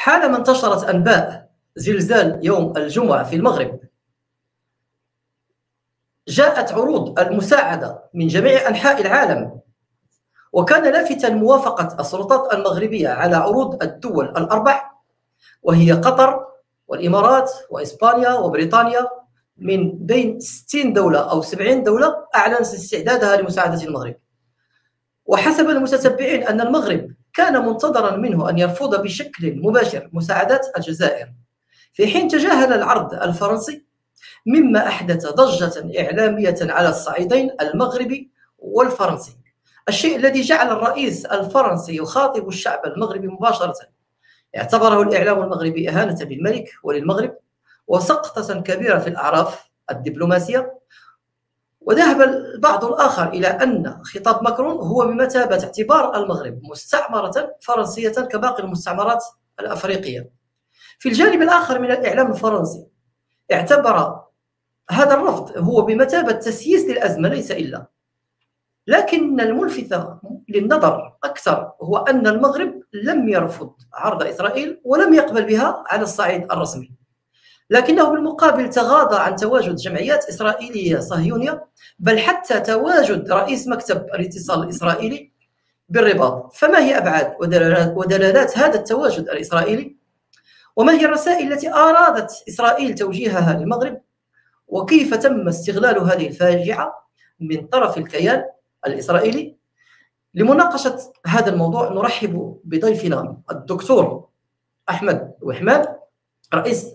حالما انتشرت أنباء زلزال يوم الجمعة في المغرب، جاءت عروض المساعدة من جميع أنحاء العالم، وكان لافتا موافقة السلطات المغربية على عروض الدول الأربع، وهي قطر والإمارات وإسبانيا وبريطانيا، من بين 60 دولة أو 70 دولة أعلنت استعدادها لمساعدة المغرب. وحسب المتتبعين أن المغرب كان منتظرا منه أن يرفض بشكل مباشر مساعدات الجزائر، في حين تجاهل العرض الفرنسي، مما أحدث ضجة إعلامية على الصعيدين المغربي والفرنسي، الشيء الذي جعل الرئيس الفرنسي يخاطب الشعب المغربي مباشرة. اعتبره الإعلام المغربي إهانة للملك وللمغرب وسقطة كبيرة في الأعراف الدبلوماسية، وذهب البعض الآخر إلى أن خطاب ماكرون هو بمثابة اعتبار المغرب مستعمرة فرنسية كباقي المستعمرات الأفريقية. في الجانب الآخر من الإعلام الفرنسي، اعتبر هذا الرفض هو بمثابة تسييس للأزمة ليس إلا. لكن الملفت للنظر أكثر هو أن المغرب لم يرفض عرض إسرائيل ولم يقبل بها على الصعيد الرسمي، لكنه بالمقابل تغاضى عن تواجد جمعيات إسرائيلية صهيونية، بل حتى تواجد رئيس مكتب الاتصال الإسرائيلي بالرباط. فما هي أبعاد ودلالات هذا التواجد الإسرائيلي؟ وما هي الرسائل التي أرادت إسرائيل توجيهها للمغرب؟ وكيف تم استغلال هذه الفاجعة من طرف الكيان الإسرائيلي؟ لمناقشة هذا الموضوع نرحب بضيفنا الدكتور أحمد ويحمان، رئيس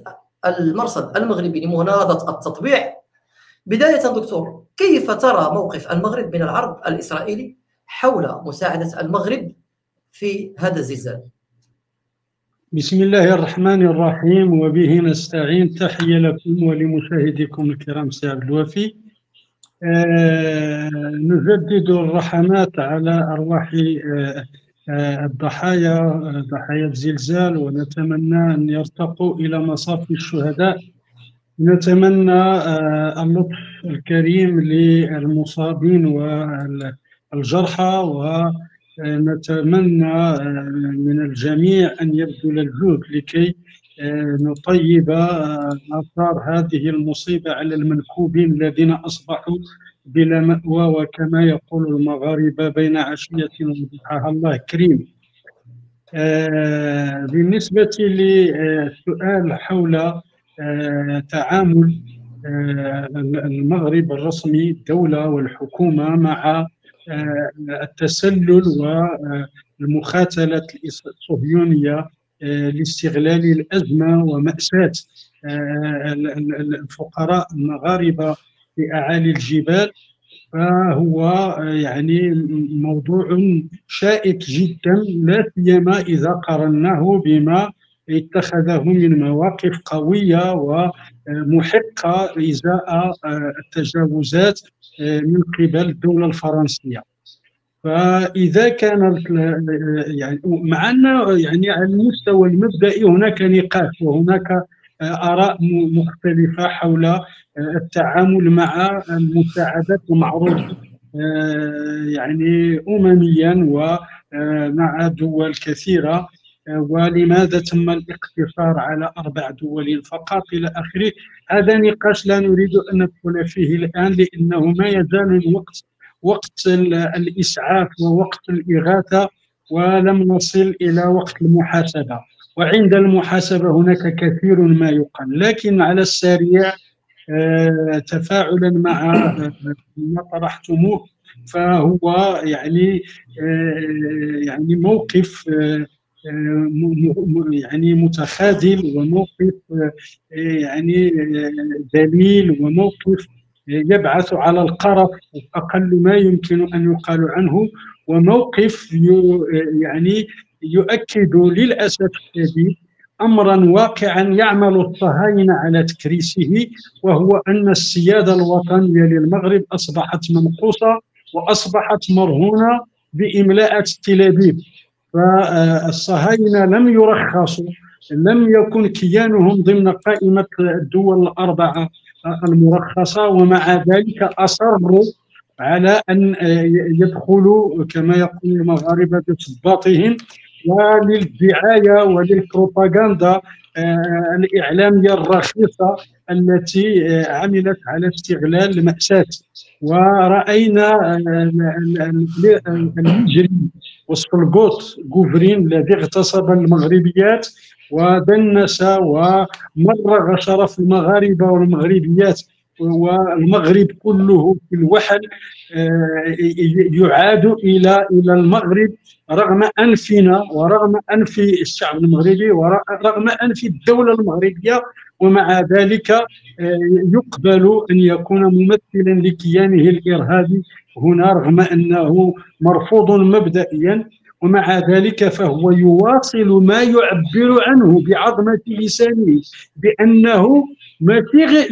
المرصد المغربي لمناهضة التطبيع. بداية دكتور، كيف ترى موقف المغرب من العرض الإسرائيلي حول مساعدة المغرب في هذا الزلزال؟ بسم الله الرحمن الرحيم، وبه نستعين. تحية لكم ولمشاهديكم الكرام. سي عبد الوفي، نجدد الرحمات على أرواح الضحايا، ضحايا الزلزال، ونتمنى أن يرتقوا إلى مصاف الشهداء. نتمنى اللطف الكريم للمصابين والجرحى، ونتمنى من الجميع أن يبذل الجهد لكي نطيب آثار هذه المصيبة على المنكوبين الذين أصبحوا بلا مأوى، وكما يقول المغاربة بين عشية وضحاها الله كريم. بالنسبة للسؤال حول تعامل المغرب الرسمي، الدولة والحكومة، مع التسلل والمخاتلة الصهيونية لاستغلال الأزمة ومأساة الفقراء المغاربة في أعالي الجبال، فهو يعني موضوع شائك جدا، لا سيما إذا قرناه بما اتخذه من مواقف قوية ومحقة إزاء التجاوزات من قبل الدولة الفرنسية. فإذا كان يعني مع أن يعني على المستوى المبدئي هناك نقاش وهناك آراء مختلفة حول التعامل مع المساعدات المعروضة يعني أمميا ومع دول كثيرة، ولماذا تم الاقتصار على 4 دول فقط إلى آخره. هذا نقاش لا نريد أن ندخل فيه الآن، لأنه ما يزال الوقت وقت الإسعاف ووقت الإغاثة، ولم نصل إلى وقت المحاسبة، وعند المحاسبة هناك كثير ما يقال. لكن على السريع تفاعلا مع ما طرحتموه، فهو يعني موقف يعني متخاذل، وموقف يعني ذليل، وموقف يبعث على القرف أقل ما يمكن أن يقال عنه، وموقف يعني يؤكد للأسف الشديد أمرا واقعا يعمل الصهاينة على تكريسه، وهو أن السيادة الوطنية للمغرب أصبحت منقوصة وأصبحت مرهونة بإملاءة تل أبيب. فالصهاينة لم يرخصوا، لم يكن كيانهم ضمن قائمة الدول الأربعة المرخصة، ومع ذلك أصروا على أن يدخلوا كما يقول المغاربة بصباطهم وللدعايه وللبروباغندا الاعلاميه الرخيصه التي عملت على استغلال المأساة. وراينا المجري وسفرجوت غوفرين الذي اغتصب المغربيات ودنس ومرغ شرف المغاربه والمغربيات والمغرب كله في الوحل، يعاد الى المغرب رغم انفنا ورغم انف الشعب المغربي ورغم انف الدوله المغربيه، ومع ذلك يقبل ان يكون ممثلا لكيانه الارهابي هنا رغم انه مرفوض مبدئيا، ومع ذلك فهو يواصل ما يعبر عنه بعظمه لسانه بانه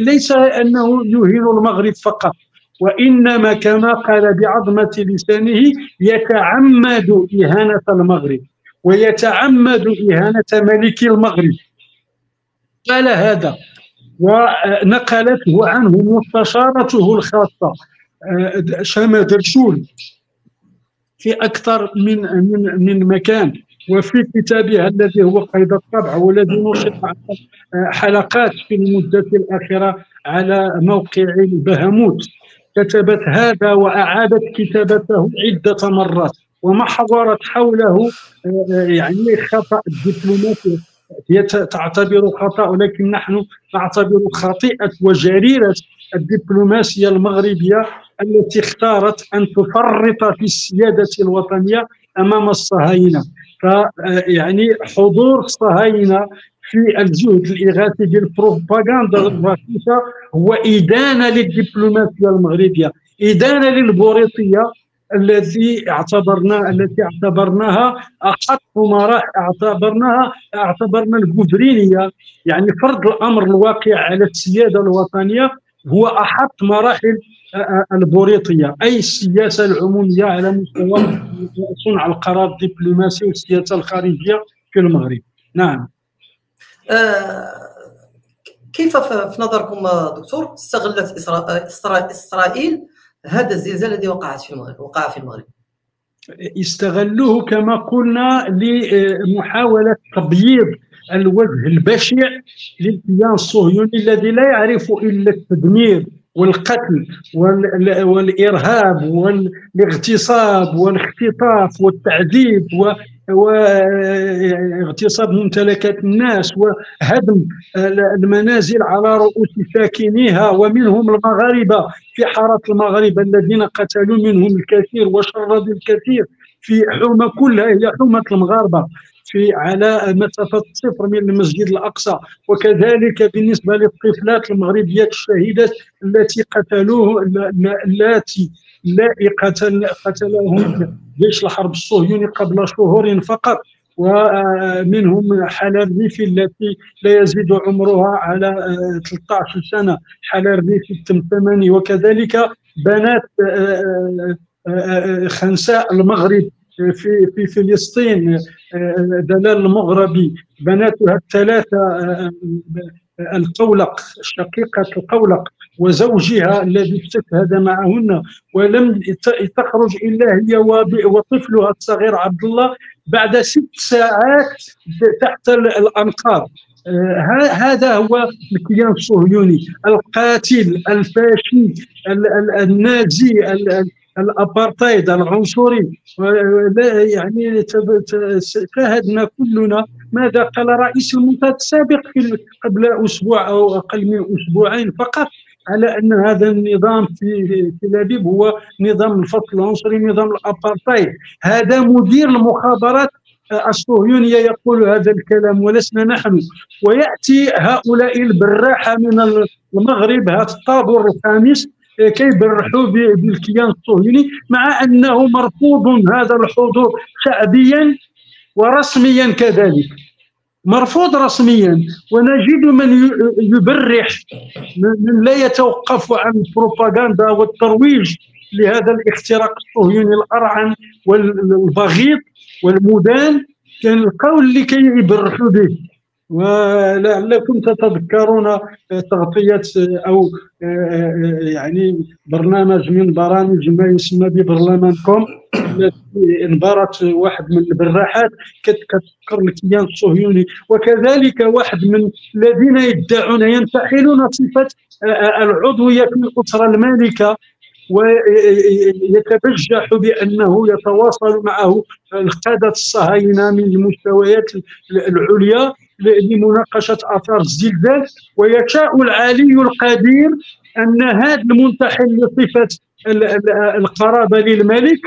ليس أنه يهين المغرب فقط، وإنما كما قال بعظمة لسانه يتعمد إهانة المغرب ويتعمد إهانة ملك المغرب. قال هذا ونقلته عنه مستشارته الخاصة شامدرشول في أكثر من مكان، وفي كتابها الذي هو قيد الطبع والذي نشر حلقات في المدة الأخيرة على موقع البهاموت، كتبت هذا وأعادت كتابته عدة مرات ومحورت حوله يعني خطأ دبلوماسي هي تعتبر خطأ، ولكن نحن نعتبر خطيئة وجريرة الدبلوماسية المغربية التي اختارت أن تفرط في السيادة الوطنية أمام الصهاينة. يعني حضور الصهاينة في الجهد الإغاثي بالبروباغندا الرخيصة هو إدانة للدبلوماسية المغربية، إدانة للبوريطية التي اعتبرناها أحط مراحل، اعتبرنا الجوفرينية، يعني فرض الأمر الواقع على السيادة الوطنية هو أحط مراحل البوريطية، أي السياسة العمومية على مستوى صنع القرار الدبلوماسي والسياسة الخارجية في المغرب. نعم. كيف في نظركم دكتور استغلت إسرائيل هذا الزلزال الذي وقع في المغرب؟ استغلوه كما قلنا لمحاولة تبييض الوجه البشع للكيان الصهيوني الذي لا يعرف إلا التدمير والقتل والإرهاب والاغتصاب والاختطاف والتعذيب واغتصاب ممتلكات الناس وهدم المنازل على رؤوس ساكنيها، ومنهم المغاربة في حارة المغاربة الذين قتلوا منهم الكثير وشردوا الكثير في حومة كلها هي حومة المغاربة على مسافة 0 من المسجد الأقصى، وكذلك بالنسبة للطفلات المغربيات الشهيدات التي قتلوه قتلهم جيش الحرب الصهيوني قبل شهور فقط، ومنهم حلال ريفي التي لا يزيد عمرها على 13 سنة، حلال ريفي تمتمني، وكذلك بنات خنساء المغرب في فلسطين دلال مغربي، بناتها الثلاثة القولق شقيقة القولق وزوجها الذي استشهد معهن، ولم تخرج إلا هي وطفلها الصغير عبد الله بعد 6 ساعات تحت الأنقاض. هذا هو الكيان الصهيوني القاتل الفاشي النازي الابارتايد العنصري. يعني شاهدنا كلنا ماذا قال رئيس المنتدى السابق قبل اسبوع او اقل من اسبوعين فقط على ان هذا النظام في تل ابيب هو نظام الفصل العنصري، نظام الابارتايد. هذا مدير المخابرات الصهيونية يقول هذا الكلام ولسنا نحن. وياتي هؤلاء البراحه من المغرب، هذا الطابور الخامس كيبرحوا بالكيان الصهيوني مع انه مرفوض هذا الحضور شعبيا ورسميا، كذلك مرفوض رسميا، ونجد من يبرح من لا يتوقف عن البروباغندا والترويج لهذا الاختراق الصهيوني الارعن والبغيض والمدان، كان القول اللي كيبرحوا به. ولعلكم تتذكرون تغطية أو يعني برنامج من برامج ما يسمى ببرلمانكم التي انبرت واحد من البراحات كتذكر الكيان الصهيوني، وكذلك واحد من الذين يدعون ينتحلون صفة العضوية في الأسرة المالكة ويتبجح بأنه يتواصل معه القادة الصهاينة من المستويات العليا لمناقشة آثار الزلزال، ويشاء العلي القدير أن هذا المنتحل لصفة القرابة للملك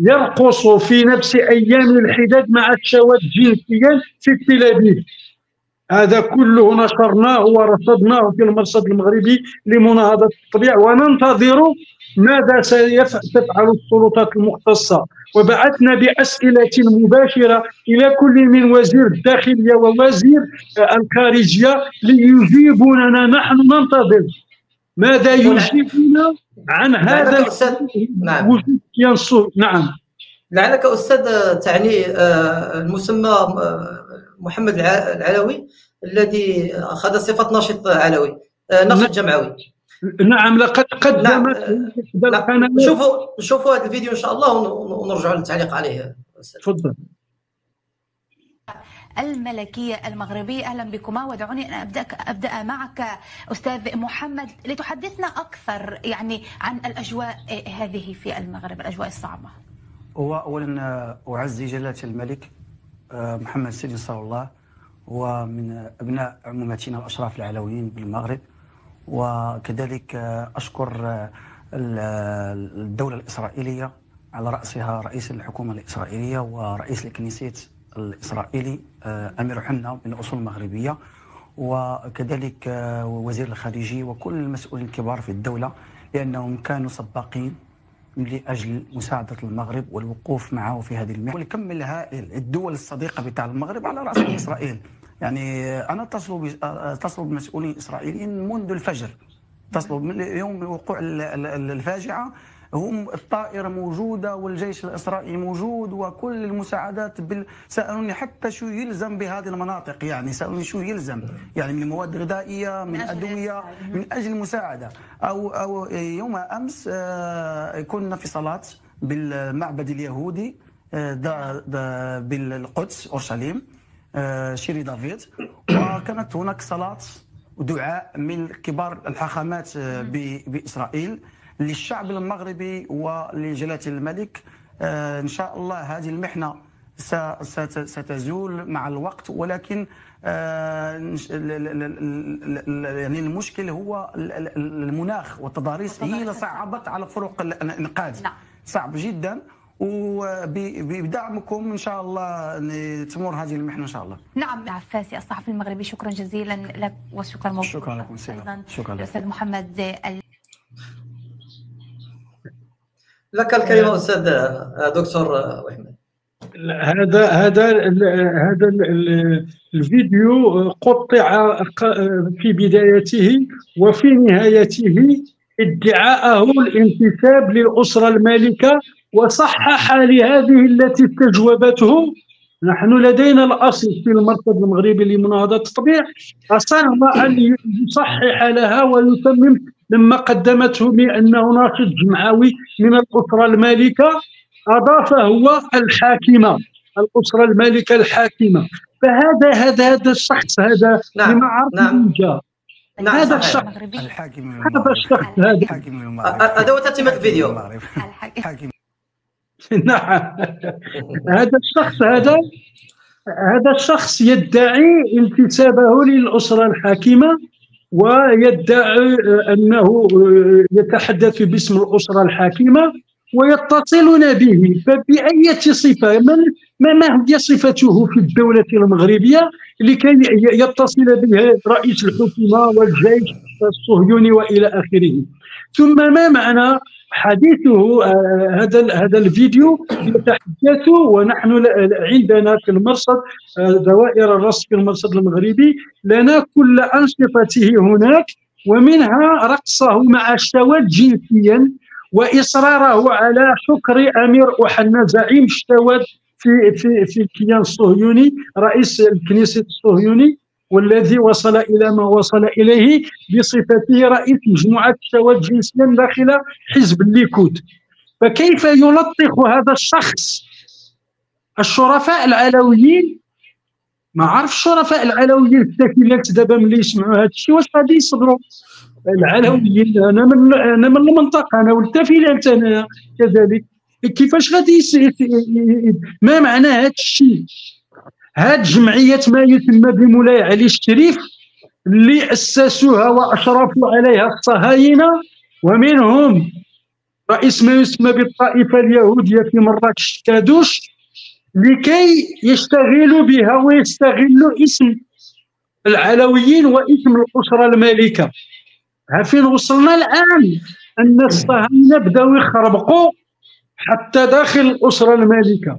يرقص في نفس أيام الحداد مع الشواذ جنسيا في تل أبيب. هذا كله نشرناه ورصدناه في المرصد المغربي لمناهضة التطبيع، وننتظر ماذا ستفعل السلطات المختصة. وبعثنا بأسئلة مباشرة إلى كل من وزير الداخلية ووزير الخارجية ليجيبوننا. نحن ننتظر ماذا يجيبنا عن هذا الوجود. نعم، لعلك أستاذ تعني المسمى محمد العلوي الذي أخذ صفة ناشط علوي، ناشط جمعوي. نعم، لقد قدمت. نعم. شوفوا هذا الفيديو إن شاء الله ونرجع للتعليق عليه. تفضل. الملكية المغربية، أهلا بكما. ودعوني أن أبدأ معك أستاذ محمد لتحدثنا أكثر يعني عن الأجواء هذه في المغرب، الأجواء الصعبة. هو أولا أعزي جلالة الملك محمد السادس صلى الله، ومن أبناء عمومتنا الأشراف العلويين بالمغرب، وكذلك أشكر الدولة الإسرائيلية على رأسها رئيس الحكومة الإسرائيلية ورئيس الكنيسة الإسرائيلي أمير حنا من أصول مغربية، وكذلك وزير الخارجية وكل المسؤولين الكبار في الدولة، لأنهم كانوا سباقين لأجل مساعدة المغرب والوقوف معه في هذه المحنة. والكم الهائل الدول الصديقة بتاع المغرب على رأس إسرائيل. يعني أنا اتصلوا بمسؤولين إسرائيليين منذ الفجر، اتصلوا من يوم وقوع الفاجعة، هم الطائرة موجودة والجيش الإسرائيلي موجود وكل المساعدات سألوني حتى شو يلزم بهذه المناطق، يعني سألوني شو يلزم يعني من مواد غذائية، من أدوية، من أجل المساعدة. أو يوم أمس كنا في صلاة بالمعبد اليهودي بالقدس أورشليم شيري دافيد، وكانت هناك صلاة ودعاء من كبار الحاخامات بإسرائيل للشعب المغربي ولجلالة الملك. إن شاء الله هذه المحنة ستزول مع الوقت، ولكن يعني المشكل هو المناخ والتضاريس هي اللي صعبت على فرق الإنقاذ، صعب جدا. وبدعمكم ان شاء الله تمر هذه المحنه ان شاء الله. نعم، عفاسي الصحفي المغربي، شكرا جزيلا لك وشكرا موجود. شكرا لكم، شكرا الاستاذ محمد. لك الكلمه استاذ دكتور ويحمان. هذا الفيديو قطع في بدايته وفي نهايته ادعاءه الانتساب للأسرة المالكة، وصحح لهذه التي استجوبته. نحن لدينا الأصل في المرصد المغربي لمناهضة التطبيع، أصر أن يصحح لها ويتمم لما قدمته بأنه ناشط جمعوي من الأسرة المالكة، أضاف هو الحاكمة، الأسرة المالكة الحاكمة. فهذا الشخص هذا لما عرفنا هذا الشخص الحاكم، هذا الشخص هذا هو تتمة الفيديو. نعم، هذا الشخص هذا الشخص يدعي انتسابه للأسرة الحاكمة، ويدعي أنه يتحدث باسم الأسرة الحاكمة ويتصلون به. فبأية صفة ما هي صفته في الدولة المغربية لكي يتصل بها رئيس الحكومة والجيش الصهيوني وإلى آخره؟ ثم ما معنى حديثه؟ هذا الفيديو يتحدث، ونحن عندنا في المرصد دوائر الرصد في المرصد المغربي لنا كل أنشطته هناك، ومنها رقصه مع الشواذ جنسيا وإصراره على حكر أمير حنا زعيم الشواذ في الكيان الصهيوني، رئيس الكنيسة الصهيوني، والذي وصل إلى ما وصل إليه بصفته رئيس مجموعة الشباب الجنسية داخل حزب الليكود. فكيف يلطخ هذا الشخص الشرفاء العلويين؟ ما عرف الشرفاء العلويين التكيلات دابا ملي يسمعوا هذا الشيء واش غادي يصبروا؟ العلويين انا من المنطقه، انا والتفيلات انا كذلك، كيفاش غادي ما معنى هذا الشيء؟ هاد جمعيه ما يسمى بمولاي علي الشريف اللي اسسوها واشرفوا عليها الصهاينه، ومنهم رئيس ما يسمى بالطائفه اليهوديه في مراكش كادوش، لكي يشتغلوا بها ويستغلوا اسم العلويين واسم الاسره المالكه. ها فين وصلنا الان؟ ان الصهاينه بداو يخربقوا حتى داخل الاسره المالكه،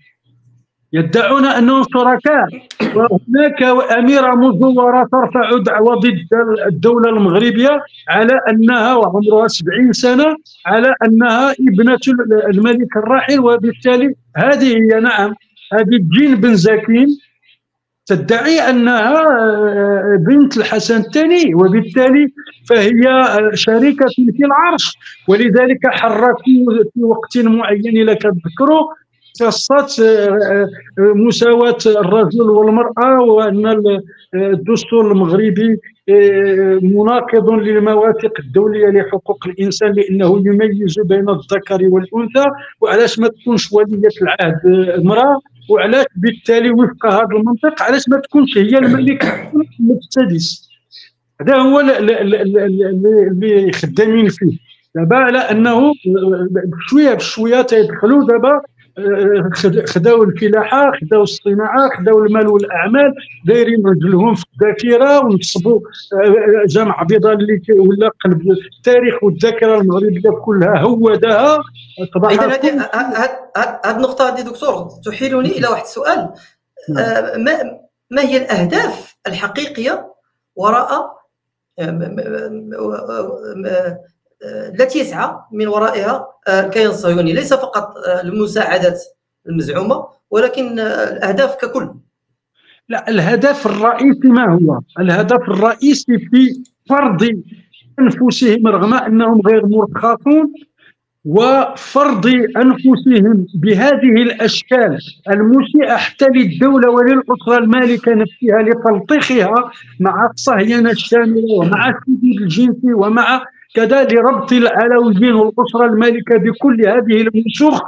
يدعون انهم شركاء. وهناك اميره مزوره ترفع دعوى ضد الدوله المغربيه على انها وعمرها 70 سنه على انها ابنه الملك الراحل، وبالتالي هذه هي، نعم هذه جين بن زكيم تدعي انها بنت الحسن الثاني، وبالتالي فهي شريكه في العرش. ولذلك حركوا في وقت معين الى كتذكروا قصة مساواة الرجل والمرأة، وأن الدستور المغربي مناقض للمواثيق الدولية لحقوق الإنسان لأنه يميز بين الذكر والأنثى، وعلاش ما تكونش ولية العهد امرأة، وعلاش بالتالي وفق هذا المنطق علاش ما تكونش هي الملك محمد السادس. هذا هو اللي خدامين فيه دابا، على أنه بشوية بشوية تيدخلوا دابا، خداو الفلاحه، خداو الصناعه، خداو المال والاعمال، دايرين رجلهم في الذاكره ونصبوا جامع بيضاء اللي ولا قلب التاريخ والذاكره المغربيه كلها هودها. اذا هذه النقطه هذه دكتور تحيلني الى واحد السؤال، ما هي الاهداف الحقيقيه وراء التي يسعى من ورائها الكيان الصهيوني؟ ليس فقط المساعدات المزعومه ولكن الاهداف ككل. لا، الهدف الرئيسي ما هو؟ الهدف الرئيسي في فرض انفسهم رغم انهم غير مرخصون، وفرض انفسهم بهذه الاشكال المسيئه حتى للدوله وللاسره المالكه نفسها، لتلطيخها مع الصهينه الشامله ومع التجديد الجنسي ومع كذا، لربط العلويين والاسره المالكه بكل هذه الوسوخ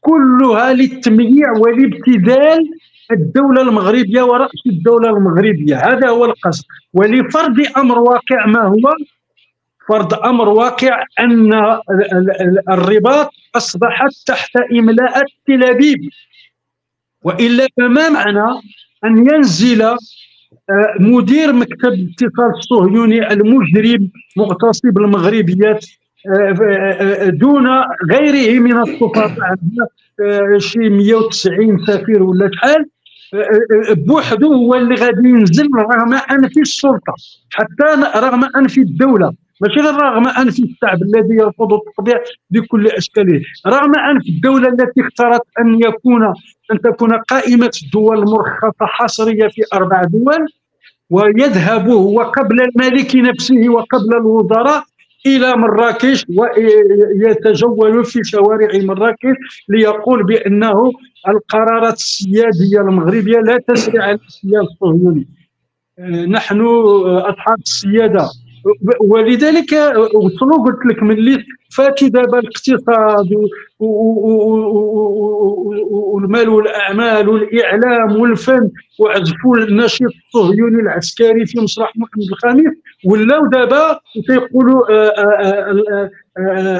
كلها للتمييع ولابتذال الدوله المغربيه وراس الدوله المغربيه. هذا هو القصد. ولفرض امر واقع، ما هو؟ فرض امر واقع ان الرباط اصبحت تحت املاء تل ابيب، والا فما معنى ان ينزل مدير مكتب الاتصال الصهيوني المجرم مغتصب المغربيات دون غيره من السفراء، شي 190 سفير ولا شحال، بوحده هو اللي غادي ينزل رغم انفي السلطه، حتى رغم انفي الدوله، ماشي غير رغم انفي الشعب الذي يرفض التطبيع بكل اشكاله، رغم انفي الدوله التي اختارت ان تكون قائمه الدول المرخصه حصريه في 4 دول، ويذهب هو قبل الملك نفسه وقبل الوزراء الى مراكش ويتجول في شوارع مراكش ليقول بانه القرارات السياديه المغربيه لا تسري على السياسه الصهيوني، نحن اصحاب السياده. ولذلك وصلوا، قلت لك، ملي فاتوا دابا الاقتصاد والمال والاعمال والاعلام والفن وعزفوا النشيط الصهيوني العسكري في مسرح محمد الخامس، ولاو دابا تيقولوا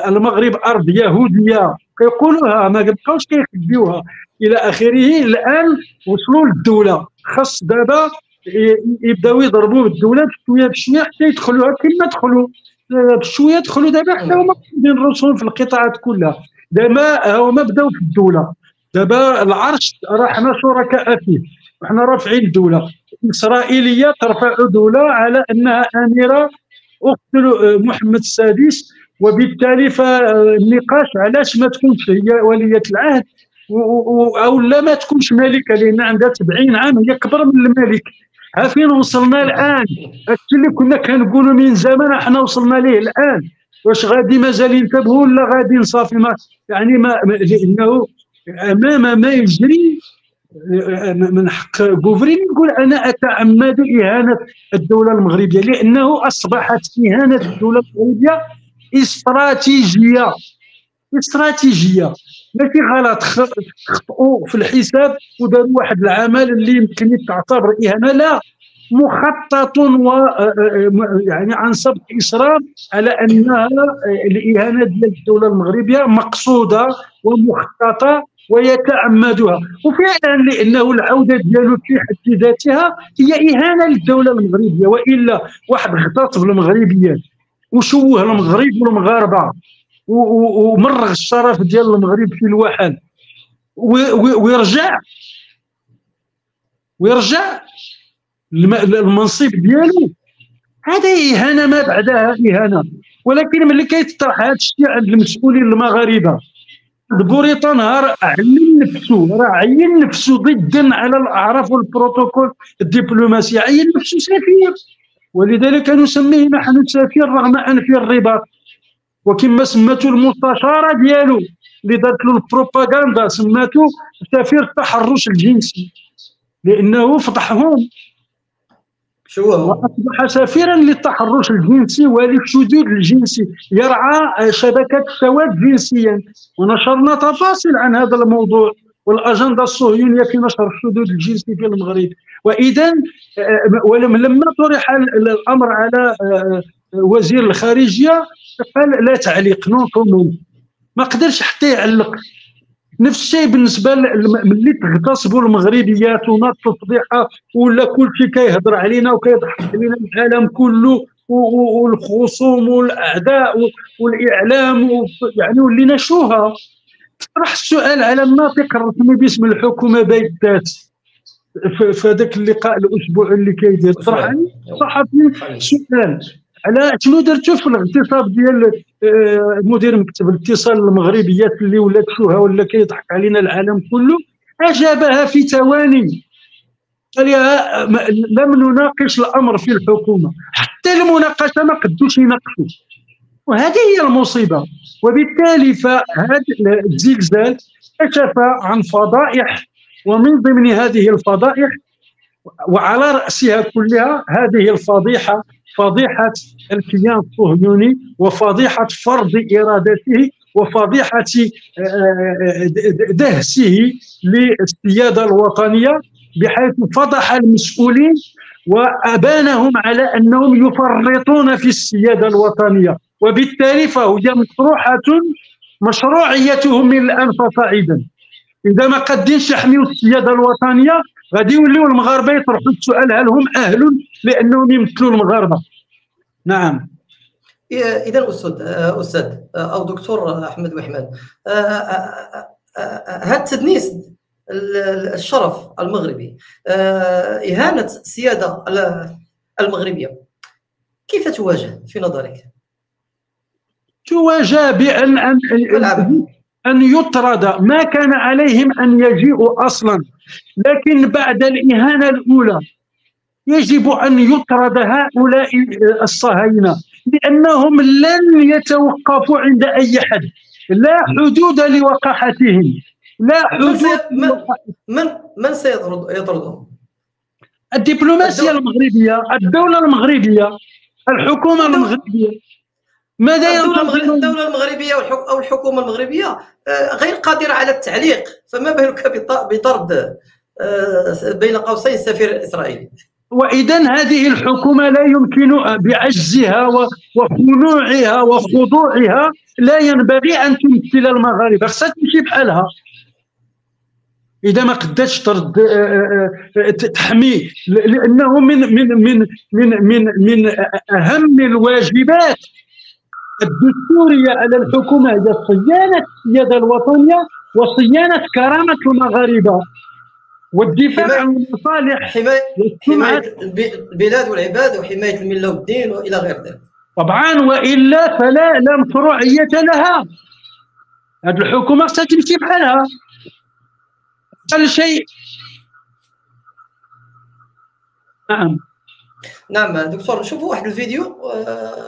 المغرب ارض يهوديه، كيقولوها ما بقاوش كيخبيوها الى اخره. الان وصلوا للدوله، خاص دابا يبداو يضربوا بالدولة بشويه بشويه حتى يدخلوها كما دخلوا بشويه، دخلوا دابا حتى هما قاعدين راسهم في القطاعات كلها. دابا هما بداو في الدولة، دابا العرش راه حنا شركاء فيه، وحنا رافعين الدوله الاسرائيليه ترفع دوله على انها اميره اخت محمد السادس، وبالتالي فالنقاش علاش ما تكونش هي وليه العهد او لا ما تكونش ملكه لان عندها 70 عام هي كبر من الملك. ها فين وصلنا الان؟ هادشي اللي كنا كنقولوا من زمان حنا وصلنا ليه الان. واش غادي مازال ينتبهوا ولا غادي صافي؟ ما يعني ما لانه امام ما يجري من حق غوفرين يقول انا اتعمد اهانه الدوله المغربيه، لانه اصبحت اهانه الدوله المغربيه استراتيجيه ماشي غلط، خطئوا في الحساب وداروا واحد العمل اللي يمكن تعتبر اهانه، لا مخطط و يعني عن سبق اصرار على انها الاهانه ديال الدوله المغربيه مقصوده ومخططه ويتعمدها، وفعلا لانه العوده ديالو في حد ذاتها هي اهانه للدوله المغربيه، والا واحد غطاس بالمغربيات وشوه المغرب والمغاربه ومرغ الشرف ديال المغرب في الوحل ويرجع المنصب ديالو، هذا اهانه ما بعدها اهانه. ولكن ملي كيطرح هذا الشيء عند المسؤولين المغاربه، بوريطان راه عين نفسه ضدا على الاعراف والبروتوكول الدبلوماسي، عين نفسه سفير، ولذلك نسميه نحن سفير رغم انفي الرباط، وكما سماتو المستشاره ديالو اللي دارت له البروباغندا سماتو سفير التحرش الجنسي لانه فضحهم، واصبح سفيرا للتحرش الجنسي وللشذوذ الجنسي، يرعى شبكه سواد جنسيا، ونشرنا تفاصيل عن هذا الموضوع والاجنده الصهيونيه في نشر الشذوذ الجنسي في المغرب. واذا ولما طرح الامر على وزير الخارجيه قال لا تعليق نو كومون، ما قدرش حتى يعلق. نفس الشيء بالنسبه ملي تغتصبوا المغربيات وناطوا الفضيحه ولا كلشي كيهضر علينا وكيضحك علينا العالم كله والخصوم والاعداء والاعلام يعني ولينا شوها. طرح السؤال على الناطق الرسمي باسم الحكومه بالذات في هذاك اللقاء الاسبوع اللي كيدير، طرح صحفي سؤال على شنو درتو في الاغتصاب ديال مدير مكتب الاتصال المغربيات اللي ولات شوها ولا كيضحك علينا العالم كله، اجابها في ثواني قال لها لم نناقش الامر في الحكومه، حتى المناقشه ما قدوش يناقشوا، وهذه هي المصيبه. وبالتالي فهذا الزلزال كشف عن فضائح، ومن ضمن هذه الفضائح وعلى راسها كلها هذه الفضيحه، فضيحة الكيان الصهيوني وفضيحة فرض إرادته وفضيحة دهسه للسيادة الوطنية، بحيث فضح المسؤولين وأبانهم على أنهم يفرطون في السيادة الوطنية، وبالتالي فهي مطروحة مشروعيتهم من الآن فصاعدا. إذا ما قدينش يحميوا السيادة الوطنية غادي يوليو المغاربه يطرحوا السؤال هل هم اهل لانهم يمثلوا المغاربه. نعم. اذا استاذ او دكتور احمد ويحمان، هذا تدنيس الشرف المغربي، اهانه السياده المغربيه، كيف تواجه في نظرك؟ تواجه بان أن يطرد ما كان عليهم أن يجيء أصلا، لكن بعد الإهانة الأولى يجب أن يطرد هؤلاء الصهاينة، لأنهم لن يتوقفوا عند أي حد، لا حدود لوقاحتهم، لا حدود. من سيطردهم؟ الدبلوماسية المغربية، الدولة المغربية، الحكومة المغربية. ماذا ينتظرون؟ الدولة المغربية أو الحكومة المغربية غير قادرة على التعليق، فما بالك بطرد بين قوسين سفير إسرائيلي؟ وإذا هذه الحكومة لا يمكن بعجزها وخنوعها وخضوعها لا ينبغي أن تمثل المغاربة، خصها تمشي بحالها. إذا ما قدتش ترد تحميه، لأنه من من من من من من أهم الواجبات الدستورية على الحكومة هي صيانة السيادة الوطنية وصيانة كرامة المغاربة، والدفاع عن المصالح، حماية البلاد والعباد وحماية الملة والدين والى غير ذلك طبعا، والا فلا لا مشروعية لها. هذه الحكومة ستمشي بحالها، اقل شيء. نعم نعم دكتور، شوفوا واحد الفيديو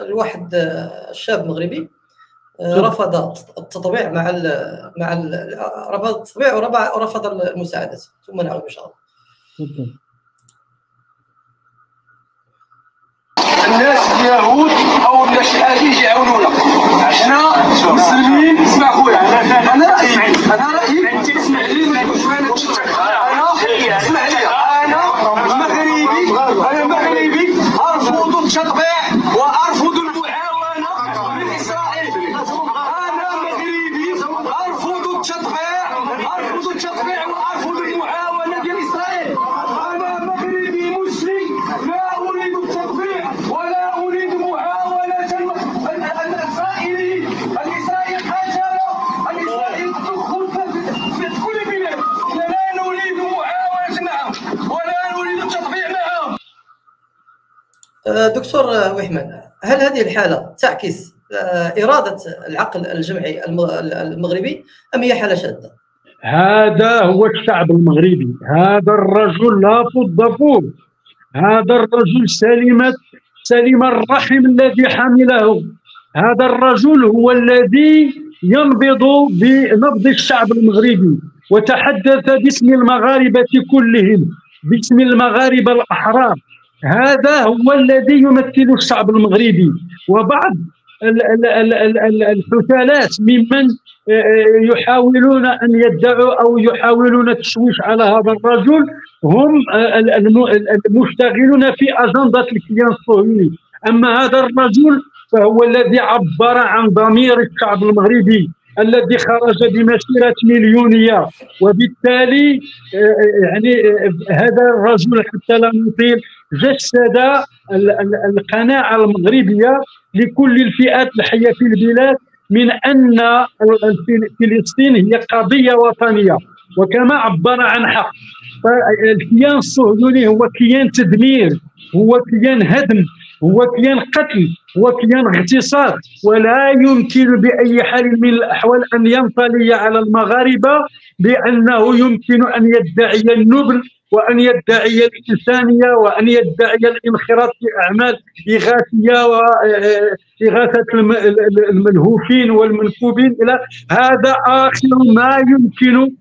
لواحد الشاب مغربي رفض التطبيع مع رفض التطبيع ورفض المساعدات، ثم نعود ان شاء الله. الناس اليهود او الاشعريين يعاونونا عشان مسلمين. اسمع خويا، انا رايي تسمع لي، ما تكونش انا اسمع لي، انا مغربي، ارفض التطبيع وارفض المعاونه من اسرائيل. انا مغربي، ارفض التطبيع، وارفض المعاونه ديال اسرائيل. انا مغربي مسلم، لا اريد التطبيع ولا اريد معاونه الاسرائيليين. الاسرائيل قاتلوا، الاسرائيل تدخل في كل بلاد. لا نريد معاونه معهم ولا نريد التطبيع معهم. دكتور ويحمان، هل هذه الحالة تعكس إرادة العقل الجمعي المغربي أم هي حالة شاذة؟ هذا هو الشعب المغربي، هذا الرجل لا فض فوق، هذا الرجل سلم الرحم الذي حمله، هذا الرجل هو الذي ينبض بنبض الشعب المغربي، وتحدث باسم المغاربة كلهم، باسم المغاربة الأحرار. هذا هو الذي يمثل الشعب المغربي. وبعض الحثالات ممن يحاولون أن يدعوا أو يحاولون التشويش على هذا الرجل هم المشتغلون في أجندة الكيان الصهيوني. أما هذا الرجل فهو الذي عبر عن ضمير الشعب المغربي الذي خرج بمسيرة مليونية، وبالتالي يعني هذا الرجل حتى لا نطيل جسد القناعة المغربية لكل الفئات الحية في البلاد من أن فلسطين هي قضية وطنية، وكما عبر عن حق. فالكيان الصهيوني هو كيان تدمير، هو كيان هدم، هو كيان قتل، هو كيان اغتصاب، ولا يمكن بأي حال من الأحوال أن ينطلي على المغاربة بأنه يمكن أن يدعي النبل وأن يدعي الإنسانية وأن يدعي الانخراط في أعمال إغاثية وإغاثة الملهوفين والمنكوبين. إلى هذا آخر ما يمكن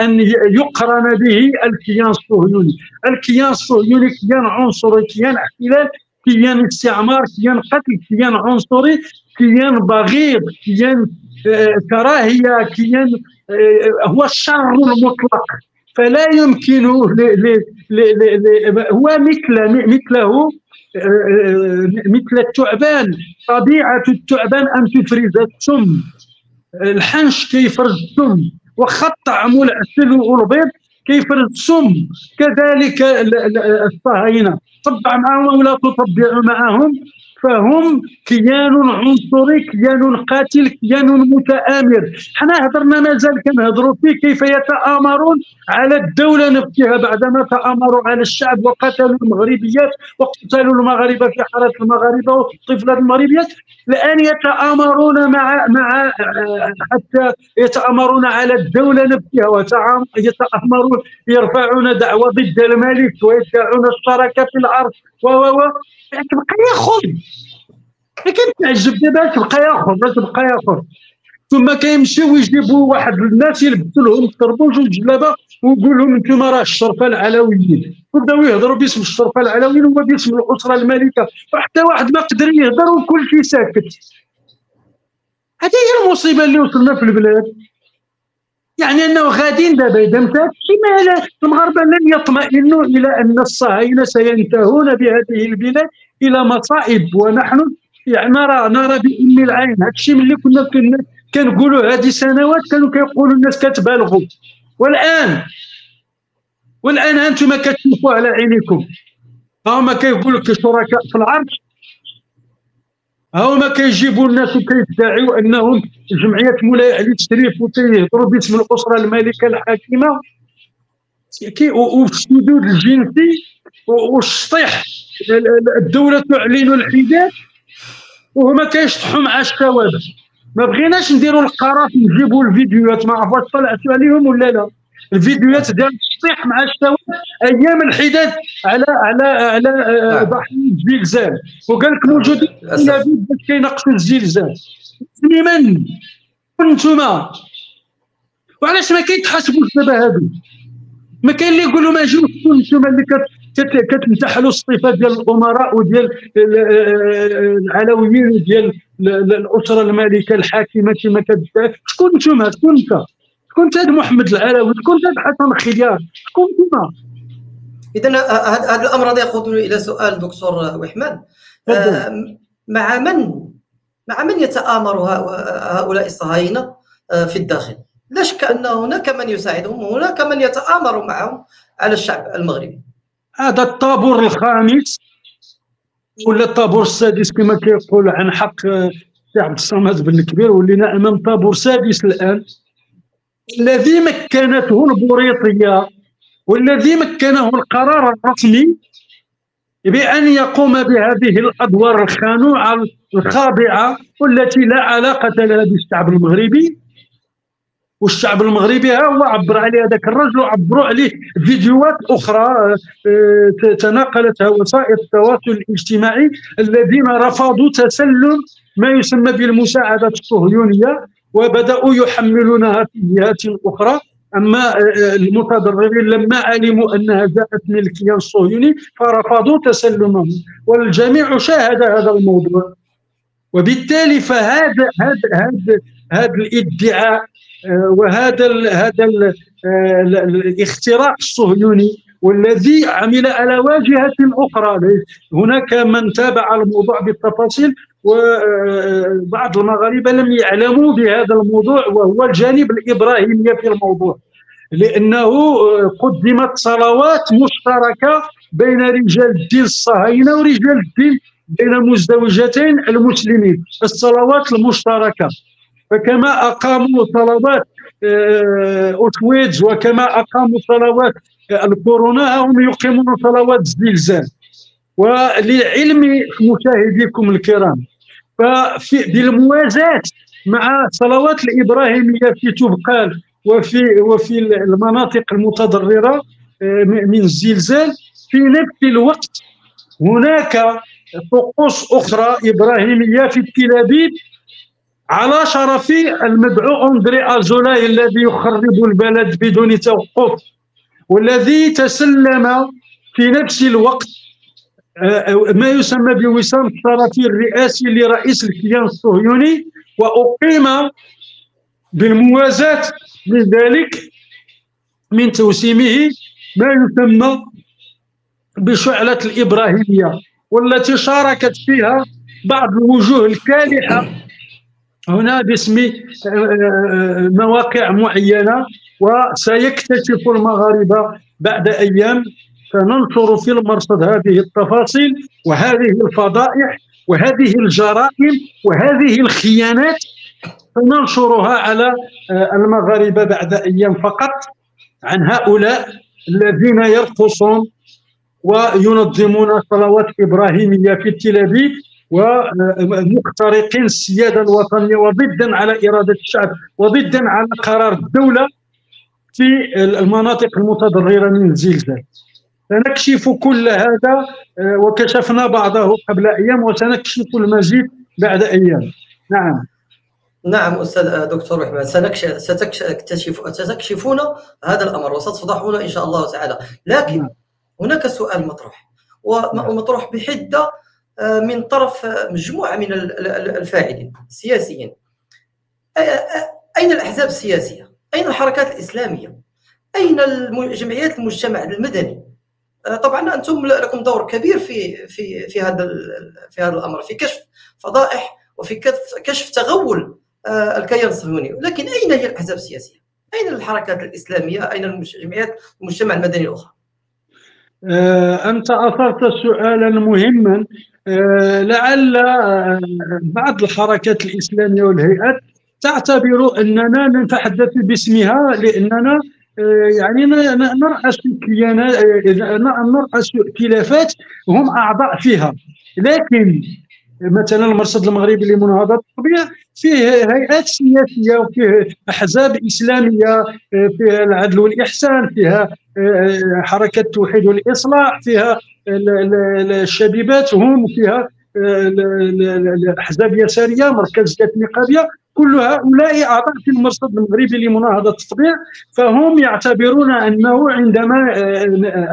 أن يقرن به الكيان الصهيوني. الكيان الصهيوني كيان عنصري، كيان احتلال، كيان استعمار، كيان قتل، كيان عنصري، كيان بغيض، كيان كراهية، كيان هو الشر المطلق. فلا يمكن هو مثل التعبان، طبيعة التعبان أن تفرز السم، الحنش كيفرز السم، وخطع العسل والبيض كيفرز السم. كذلك الصهاينة طبع معهم ولا تطبع معهم، فهم كيان عنصري، كيان قاتل، كيان متآمر. حنا هضرنا مازال كنهضروا فيه كيف يتآمرون على الدولة نفسها بعدما تآمروا على الشعب وقتلوا المغربيات وقتلوا المغاربة في حارة المغاربة والطفلة المغربيات. الآن يتآمرون مع حتى يتآمرون على الدولة نفسها، ويتآمرون يرفعون دعوة ضد الملك ويدعون الشراكة في الأرض تبقى ياخذ. ما كنتعجب دابا، تبقى ياخذ، ثم كيمشيو يجيبوا واحد الناس يلبسوا لهم الطربوج والجلابه ويقول لهم انتم راه الشرفه العلويين، وبداو يهضروا باسم الشرفه العلويين وباسم الاسره المالكه، وحتى واحد ما قدر يهضر وكلشي ساكت. هذه هي المصيبه اللي وصلنا في البلاد، يعني انه غاديين دابا اذا مشات المغاربه لن يطمئنوا الى ان الصهاينه سينتهون بهذه البلاد الى مصائب. ونحن يعني نرى بام العين هذا الشيء اللي كنا كنقولوا هذه سنوات، كانوا كيقولوا الناس كتبالغوا، والان انتم كتشوفوا على عينيكم. ها هما كيقولوا لك شركاء في العرش، ها هما كيجيبوا الناس وكيدعيوا انهم جمعيه مولاي علي الشريف وكيهضروا باسم الاسره المالكه الحاكمه، والتشدد الجنسي والشطيح، الدوله تعلن الحداد وهما كيشطحوا مع الشوارع. ما بغيناش نديروا القرار نجيبوا الفيديوهات، ما عرفتش طلعتوا عليهم ولا لا، الفيديوهات ديال التشطيح مع الشوارع ايام الحداد على على على ضحيه الزلزال، وقال لك موجودين النبيذ باش كيناقشوا الزلزال. لمن كنتما؟ وعلاش ما كيتحاسبوش دابا هادو؟ ما كاين اللي يقولوا ما جيوش نتوما اللي كتنتحلوا الصفه ديال الامراء وديال العلويين وديال الاسره المالكه الحاكمه كما كتدعي. شكون نتوما؟ شكون انت؟ شكون انت محمد العلوي؟ شكون انت حسن خيار؟ شكون نتوما؟ اذا هذا الامر هذا يقودني الى سؤال دكتور ويحمان، مع من يتآمر هؤلاء الصهاينه في الداخل؟ لا شك ان هناك من يساعدهم وهناك من يتآمر معهم على الشعب المغربي. هذا الطابور الخامس ولا الطابور السادس كما كيقول عن حق السي عبد الصمد بن الكبير، ولينا امام طابور سادس الان، الذي مكنته البوريطيه والذي مكنه القرار الرسمي بان يقوم بهذه الادوار الخانوعه الخاضعه والتي لا علاقه لها بالشعب المغربي. والشعب المغربي ها هو عبر عليه هذاك الرجل، وعبروا عليه فيديوهات اخرى تناقلتها وسائل التواصل الاجتماعي الذين رفضوا تسلم ما يسمى بالمساعده الصهيونيه وبداوا يحملونها في جهات اخرى. اما المتضررين لما علموا انها جاءت من الكيان الصهيوني فرفضوا تسلمهم، والجميع شاهد هذا الموضوع. وبالتالي فهذا هذا الادعاء وهذا الاختراع الصهيوني والذي عمل على واجهة أخرى، هناك من تابع الموضوع بالتفاصيل وبعض المغاربة لم يعلموا بهذا الموضوع، وهو الجانب الإبراهيمي في الموضوع، لأنه قدمت صلوات مشتركة بين رجال الدين الصهاينة ورجال الدين بين مزدوجتين المسلمين، الصلوات المشتركة. فكما أقاموا صلوات أوتويدز وكما أقاموا صلوات الكورونا هم يقيمون صلوات الزلزال. ولعلم مشاهديكم الكرام بالموازاة مع صلوات الإبراهيمية في تبقال وفي المناطق المتضررة من الزلزال، في نفس الوقت هناك طقوس أخرى إبراهيمية في تل أبيب على شرف المدعو أندري أزولاي الذي يخرب البلد بدون توقف، والذي تسلم في نفس الوقت ما يسمى بوسام الشرفي الرئاسي لرئيس الكيان الصهيوني. وأقيم بالموازاة لذلك من توسيمه ما يسمى بشعلة الإبراهيمية، والتي شاركت فيها بعض الوجوه الكالحة هنا باسم مواقع معينة. وسيكتشف المغاربة بعد أيام، سننشر في المرصد هذه التفاصيل وهذه الفضائح وهذه الجرائم وهذه الخيانات، سننشرها على المغاربة بعد أيام فقط، عن هؤلاء الذين يرقصون وينظمون صلوات إبراهيمية في تل أبيب ومخترقين السيادة الوطنية وضدا على إرادة الشعب وضدا على قرار الدولة في المناطق المتضررة من الزلزال. سنكشف كل هذا وكشفنا بعضه قبل أيام، وسنكشف المزيد بعد أيام. نعم نعم أستاذ دكتور ويحمان، ستكتشفون هذا الأمر وستفضحون إن شاء الله تعالى. لكن هناك سؤال مطروح ومطروح بحدة من طرف مجموعة من الفاعلين السياسيين. أين الأحزاب السياسية؟ أين الحركات الإسلامية؟ أين جمعيات المجتمع المدني؟ طبعا أنتم لكم دور كبير في هذا الأمر، في كشف فضائح وفي كشف تغول الكيان الصهيوني. لكن أين هي الأحزاب السياسية؟ أين الحركات الإسلامية؟ أين جمعيات المجتمع المدني الأخرى؟ أنت أثرت سؤالا مهما. لعل بعض الحركات الإسلامية والهيئات تعتبر أننا نتحدث باسمها لأننا يعني نرأس كيانا نرأس ائتلافات هم أعضاء فيها، لكن مثلا المرصد المغربي لمناهضة التطبيع فيه هيئات سياسية وفيه أحزاب إسلامية، فيها العدل والإحسان، فيها حركة التوحيد والإصلاح، فيها الشبيبات هم، فيها الأحزاب اليسارية، مركزية النقابية، كل هؤلاء أعضاء في المرصد المغربي لمناهضة التطبيع. فهم يعتبرون أنه عندما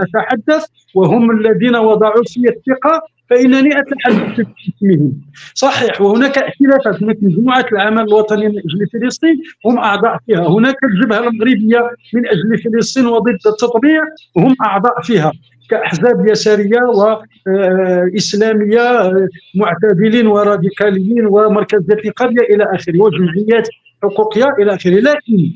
أتحدث وهم الذين وضعوا في الثقة فإنني أتحدث باسمهم. صحيح، وهناك ائتلافات، هناك مجموعة العمل الوطني من أجل فلسطين هم أعضاء فيها، هناك الجبهة المغربية من أجل فلسطين وضد التطبيع هم أعضاء فيها كأحزاب يسارية وإسلامية، معتدلين وراديكاليين ومركزية النقابية إلى آخره، وجمعيات حقوقية إلى آخره. لكن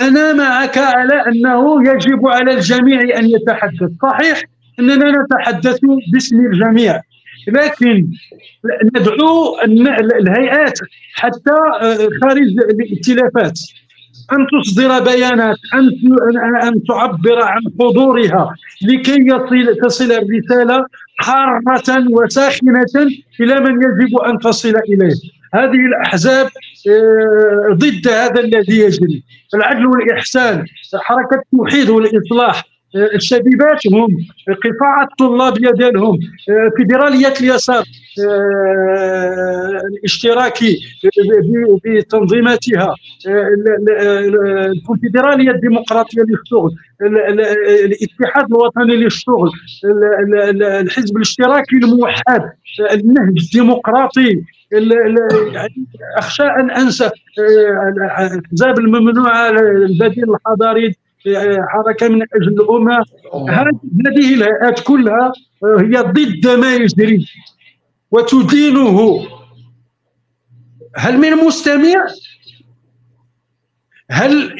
أنا معك على أنه يجب على الجميع أن يتحدث. صحيح أننا نتحدث باسم الجميع، لكن ندعو الهيئات حتى خارج الائتلافات أن تصدر بيانات، أن تعبر عن حضورها لكي تصل الرسالة حارة وساخنة إلى من يجب أن تصل إليه. هذه الأحزاب ضد هذا الذي يجري، العدل والإحسان، حركة التوحيد والإصلاح، الشبيبات هم، قطاع الطلابية ديالهم، فيدرالية اليسار الاشتراكي بتنظيماتها، الكونفدرالية الديمقراطية للشغل، الاتحاد الوطني للشغل، الحزب الاشتراكي الموحد، النهج الديمقراطي. أخشى أن أنسى الأحزاب الممنوعة، البديل الحضاري، حركة من أجل الأمة. هذه الهيئات كلها هي ضد ما يجري وتدينه. هل من مستمع؟ هل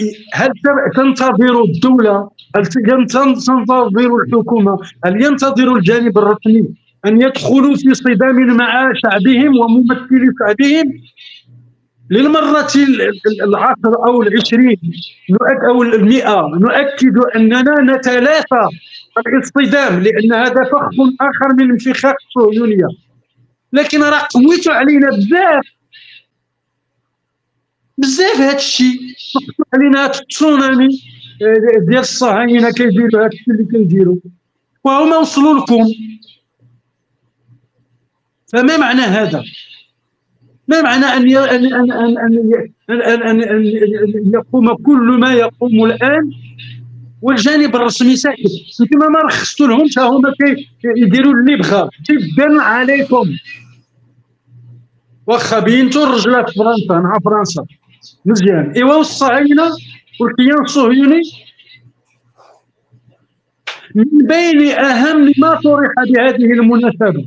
تنتظر الدولة؟ هل تنتظر الحكومة؟ هل ينتظر الجانب الرسمي أن يدخلوا في صدام مع شعبهم وممثلي شعبهم؟ للمرة العشر أو العشرين أو المئة نؤكد أننا نتلافى الاصطدام، لأن هذا فخ آخر من انفخاخ الصهيونية، لكن راه قويتوا علينا بزاف بزاف هذا الشيء، سقطوا علينا التسونامي ديال الصهاينة كيديروا هذا الشيء اللي كيديروا وهما وصلوا لكم. فما معنى هذا؟ ما معنى أن أن أن أن أن أن يقوم كل ما يقوم الآن والجانب الرسمي ساكت؟ انتما ما رخصتوا لهمش، هما كيديروا اللي بغاو. تبا عليكم، واخا بينتوا الرجله في فرنسا مع فرنسا مزيان، ايوا والصهاينه والكيان الصهيوني من بين أهم ما طرح بهذه المناسبة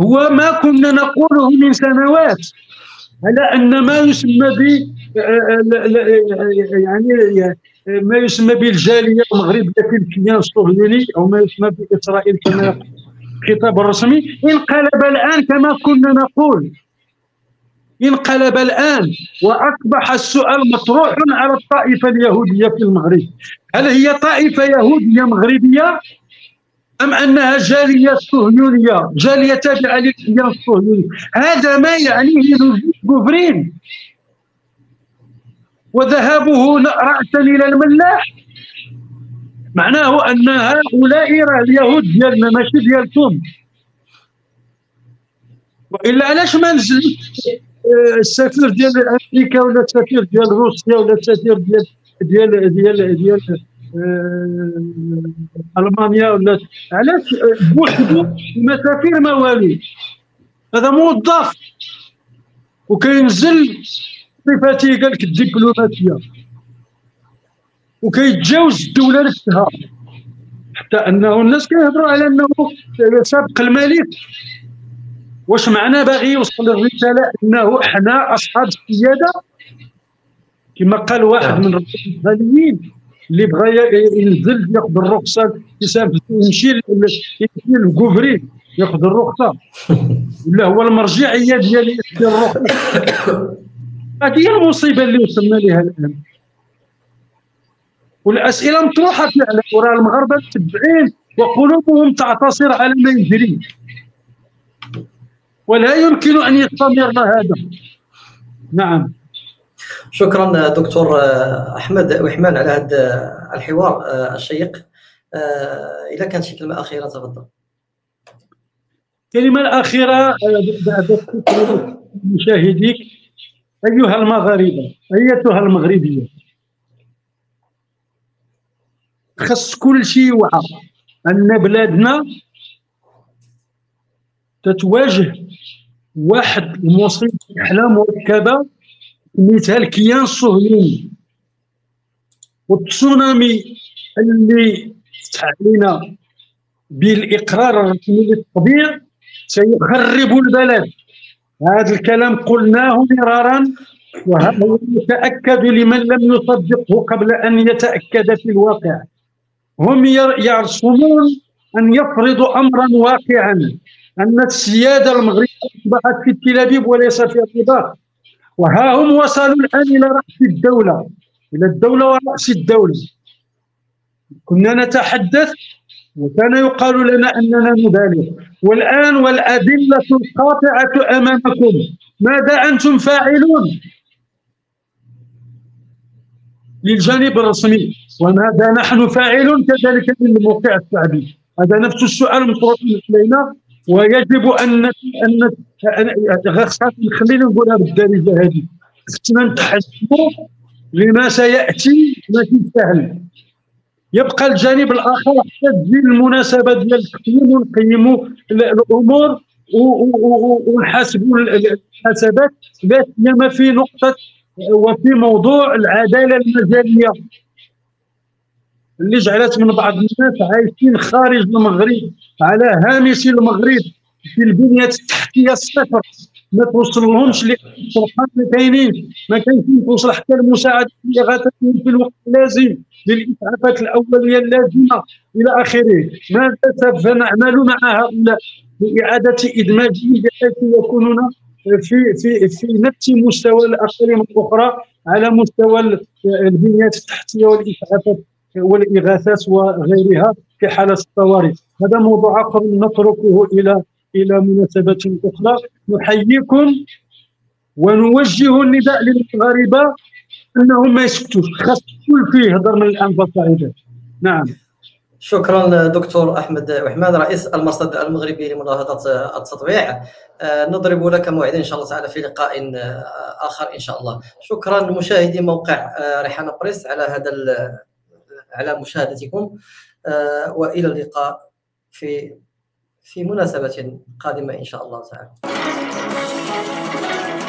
هو ما كنا نقوله من سنوات على أن ما يسمى ب يعني ما يسمى بالجالية المغربية الكيان الصهيوني أو ما يسمى بإسرائيل كما يقول الخطاب الرسمي انقلب الآن كما كنا نقول، انقلب الآن. وأصبح السؤال مطروح على الطائفة اليهودية في المغرب، هل هي طائفة يهودية مغربية؟ أم أنها جالية صهيونية، جالية تابعة للكيان الصهيوني؟ هذا ما يعنيه غوفرين وذهابه رأسا إلى الملاح، معناه أن هؤلاء راه اليهود ديالنا ماشي ديالكم. وإلا علاش ما نزل السفير ديال أمريكا ولا السفير ديال روسيا ولا السفير ديال ديال ديال ديال ألمانيا ولا علاش بوحدو مسافير مواليد؟ هذا موظف وكينزل صفته قال لك الدبلوماسية وكيتجاوز الدولة نفسها، حتى أنه الناس كيهضروا على أنه سابق الملك. واش معنى باغي يوصل الرسالة أنه حنا أصحاب السيادة كما قال واحد من الغاليين اللي بغا ينزل ياخذ الرخصه يمشي لغوفرين ياخذ الرخصه، ولا هو المرجعيه ديال الرخصه؟ هذه هي المصيبه اللي وصلنا لها الان. والاسئله مطروحه فعلا، وراه المغاربه متبعين وقلوبهم تعتصر على ما يجري، ولا يمكن ان يستمر هذا. نعم. شكرا دكتور احمد ويحمان على هذا الحوار الشيق. اذا كان شي كلمه اخيره تفضل. الكلمه الاخيره بعد شكر مشاهديك. ايها المغاربه، ايتها المغربيه، خص كل شيء يوعى ان بلادنا تتواجه واحد المصيبه احلام مركبه سميتها الكيان الصهيوني والتسونامي اللي فتح علينا بالاقرار الرسمي للتطبيع سيخرب البلد. هذا الكلام قلناه مرارا وهو يتاكد لمن لم يصدقه قبل ان يتاكد في الواقع. هم يرسمون ان يفرضوا امرا واقعا، ان السياده المغربيه اصبحت في تل ابيب وليس في الرباط، وها هم وصلوا الآن إلى رأس الدولة، إلى الدولة ورأس الدولة. كنا نتحدث وكان يقال لنا أننا نبالغ، والآن والأدلة القاطعة أمامكم، ماذا أنتم فاعلون للجانب الرسمي وماذا نحن فاعلون كذلك للموقع الشعبي؟ هذا نفس السؤال مطروح علينا، ويجب ان خلينا نقولها بالدارجه هذه، خصنا نتحسبوا لما سياتي ماشي سهل. يبقى الجانب الاخر حتى تجي المناسبه ديال التقييم ونقيموا الامور ونحاسبوا الحسابات، لا سيما في نقطه وفي موضوع العداله المجاليه اللي جعلت من بعض الناس عايشين خارج المغرب على هامش المغرب في البنيه التحتيه الصفر، ما توصلهمش للصرحات اللي كاينين، ما كاينش توصل حتى المساعده اللي غتكون في الوقت اللازم للاسعافات الاوليه اللازمه الى اخره. ماذا سوف نعمل مع هؤلاء لاعاده ادماجهم بحيث يكونون في نفس مستوى الاقاليم الاخرى على مستوى البنيه التحتيه والاسعافات والاغاثات وغيرها في حاله الطوارئ. هذا موضوع اخر نتركه الى مناسبه اخرى. نحييكم ونوجه النداء للمغاربه انهم ما يسكتوش، خاص كل فيه يهضر من الانفاس الصاعده. نعم. شكرا دكتور احمد ويحمان رئيس المرصد المغربي لمناهضه التطبيع. نضرب لك موعدا ان شاء الله تعالى في لقاء اخر ان شاء الله. شكرا لمشاهدي موقع ريحانه بريس على هذا على مشاهدتكم، وإلى اللقاء في مناسبة قادمة إن شاء الله تعالى.